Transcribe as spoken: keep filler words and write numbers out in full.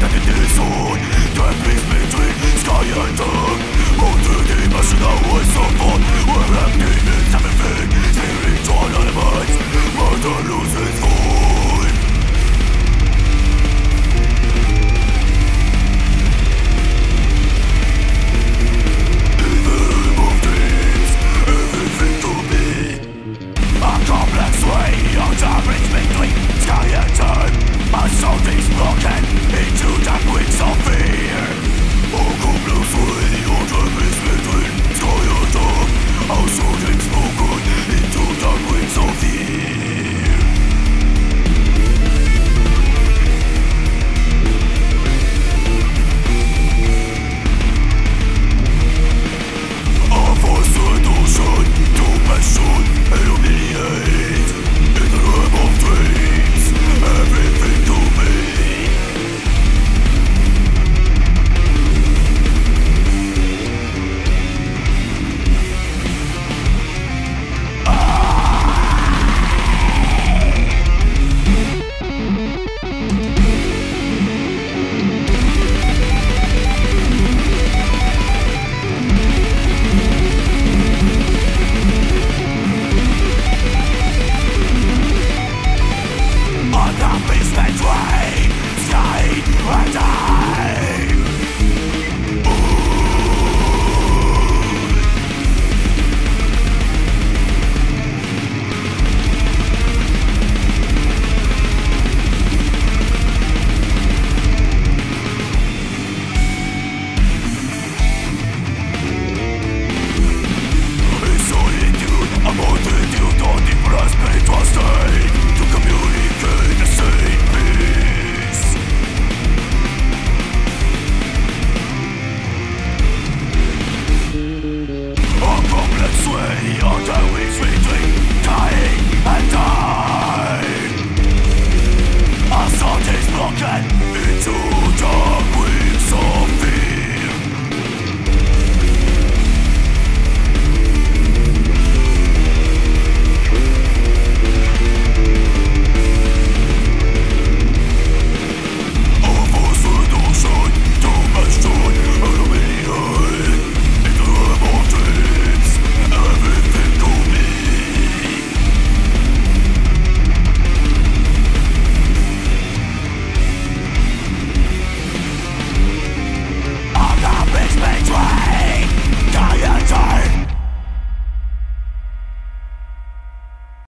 night and the day soon. That peace between sky and earth. Move to the dimension now and so forth. We're empty in everything, spiritual animal.